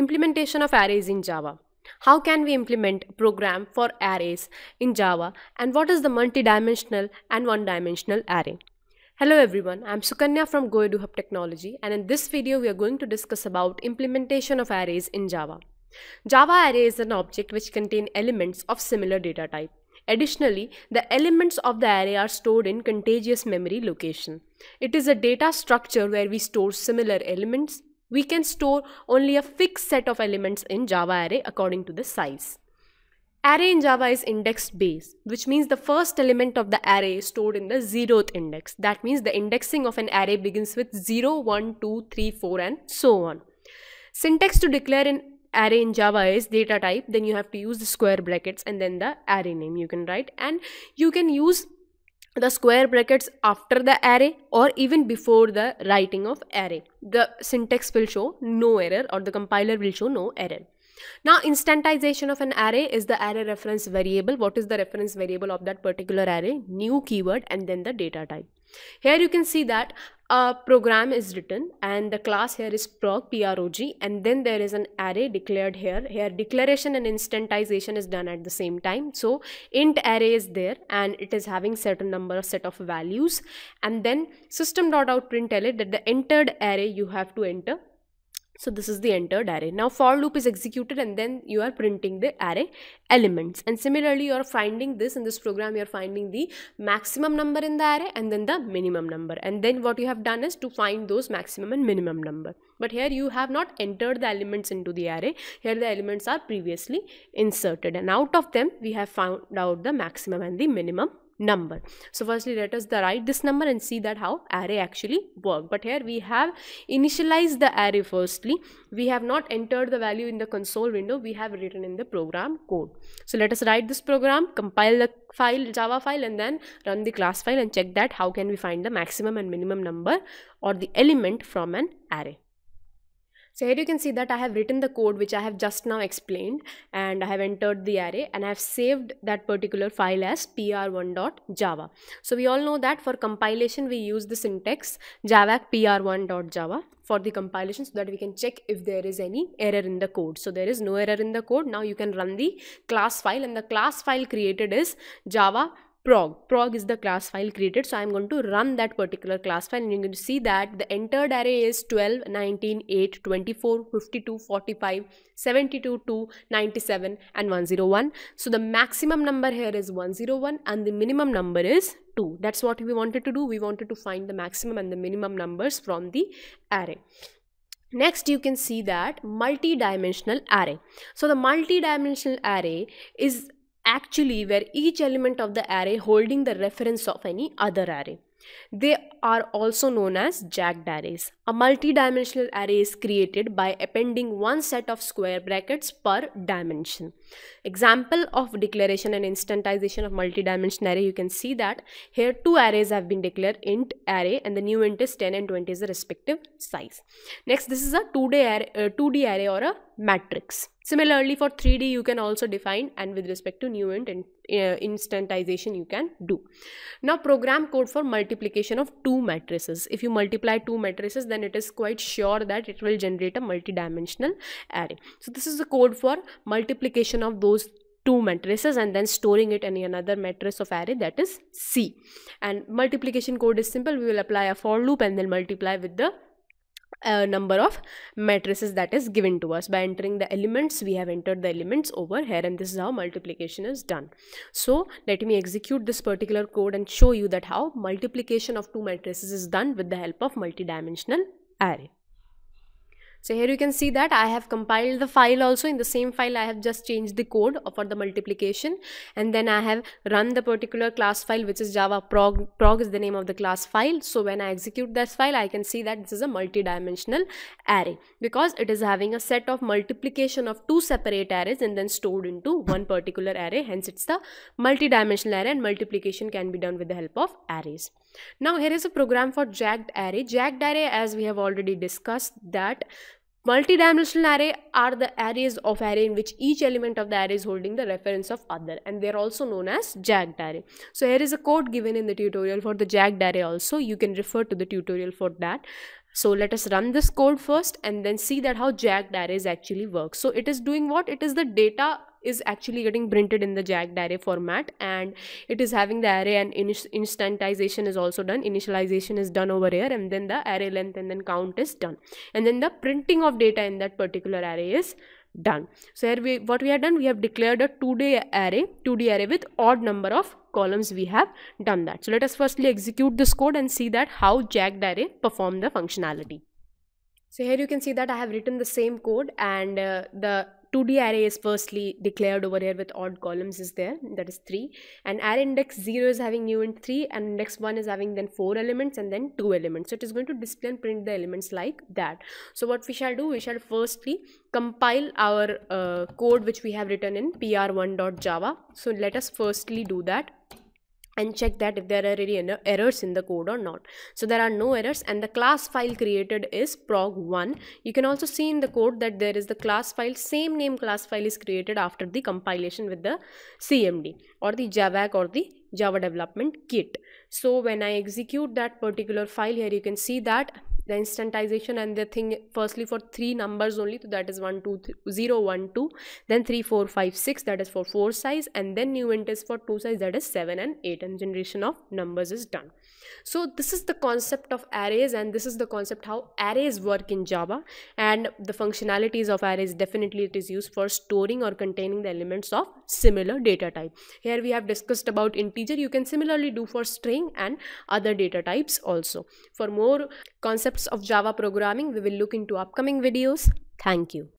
Implementation of arrays in Java. How can we implement a program for arrays in Java, and what is the multidimensional and one-dimensional array? Hello everyone, I am Sukanya from Goeduhub Technology, and in this video we are going to discuss about implementation of arrays in Java. Java array is an object which contains elements of similar data type. Additionally, the elements of the array are stored in contiguous memory location. It is a data structure where we store similar elements. We can store only a fixed set of elements in Java array according to the size. Array in Java is index based, which means the first element of the array is stored in the 0th index. That means the indexing of an array begins with 0, 1, 2, 3, 4 and so on. Syntax to declare an array in Java is data type, then you have to use the square brackets and then the array name you can write, and you can use the square brackets after the array or even before the writing of array. The syntax will show no error, or the compiler will show no error. Now, instantization of an array is the array reference variable. What is the reference variable of that particular array? New keyword and then the data type. Here you can see that a program is written and the class here is prog, P-R-O-G, and then there is an array declared here. Here declaration and instantization is done at the same time. So int array is there and it is having certain number of set of values, and then system.out.println that the entered array you have to enter. So this is the entered array. Now for loop is executed and then you are printing the array elements. And similarly you are finding this in this program, you are finding the maximum number in the array and then the minimum number. And then what you have done is to find those maximum and minimum number. But here you have not entered the elements into the array. Here the elements are previously inserted, and out of them we have found out the maximum and the minimum number. So firstly let us write this number and see that how array actually work. But here we have initialized the array firstly. We have not entered the value in the console window, we have written in the program code. So let us write this program, compile the file, Java file, and then run the class file and check that how can we find the maximum and minimum number or the element from an array. So here you can see that I have written the code which I have just now explained, and I have entered the array and I have saved that particular file as pr1.java. So we all know that for compilation we use the syntax javac pr1.java for the compilation, so that we can check if there is any error in the code. So there is no error in the code. Now you can run the class file, and the class file created is java prog is the class file created. So I am going to run that particular class file, and you can see that the entered array is 12, 19, 8, 24, 52, 45, 72, 2, 97 and 101. So the maximum number here is 101 and the minimum number is 2. That's what we wanted to do. We wanted to find the maximum and the minimum numbers from the array. Next you can see that multi-dimensional array. So the multi-dimensional array is actually where each element of the array holding the reference of any other array. They are also known as jagged arrays. A multi-dimensional array is created by appending one set of square brackets per dimension. Example of declaration and instantization of multi-dimensional array, you can see that here two arrays have been declared, int array, and the new int is 10 and 20 is the respective size. Next, this is a 2D array or a matrix. Similarly for 3D you can also define, and with respect to new int and instantization you can do. Now program code for multiplication of two matrices. If you multiply two matrices, then it is quite sure that it will generate a multi-dimensional array. So this is the code for multiplication of those two matrices and then storing it in another matrix of array, that is C. And multiplication code is simple. We will apply a for loop and then multiply with the number of matrices that is given to us by entering the elements. We have entered the elements over here, and this is how multiplication is done. So let me execute this particular code and show you that how multiplication of two matrices is done with the help of multidimensional array. So here you can see that I have compiled the file also. In the same file I have just changed the code for the multiplication, and then I have run the particular class file which is Java prog is the name of the class file. So when I execute this file, I can see that this is a multi-dimensional array because it is having a set of multiplication of two separate arrays and then stored into one particular array. Hence it's the multi-dimensional array, and multiplication can be done with the help of arrays. Now here is a program for jagged array. Jagged array, as we have already discussed, that multi-dimensional array are the arrays of array in which each element of the array is holding the reference of other, and they are also known as jagged array. So here is a code given in the tutorial for the jagged array also. You can refer to the tutorial for that. So let us run this code first and then see that how JAG Arrays actually works. So it is doing what? It is the data is actually getting printed in the JAG array format, and it is having the array, and instantization is also done, initialization is done over here, and then the array length and then count is done, and then the printing of data in that particular array is done. So here we have declared a 2D array with odd number of columns. We have done that. So let us firstly execute this code and see that how JAG array perform the functionality. So here you can see that I have written the same code, and the 2D array is firstly declared over here with odd columns is there, that is 3, and array index 0 is having new int 3, and index 1 is having then 4 elements and then 2 elements. So it is going to display and print the elements like that. So what we shall do, we shall firstly compile our code which we have written in pr1.java. So let us firstly do that and check that if there are any errors in the code or not. So there are no errors, and the class file created is prog1. You can also see in the code that there is the class file, same name class file is created after the compilation with the CMD or the JavaC or the Java Development Kit. So when I execute that particular file here, you can see that the instantization and the thing firstly for 3 numbers only, so that is 1 2 0 1 2, then 3 4 5 6, that is for 4 size, and then new int is for 2 size, that is 7 and 8, and generation of numbers is done. So this is the concept of arrays, and this is the concept how arrays work in Java, and the functionalities of arrays. Definitely it is used for storing or containing the elements of similar data type. Here we have discussed about integer. You can similarly do for string and other data types also. For more concepts of Java programming, we will look into upcoming videos. Thank you.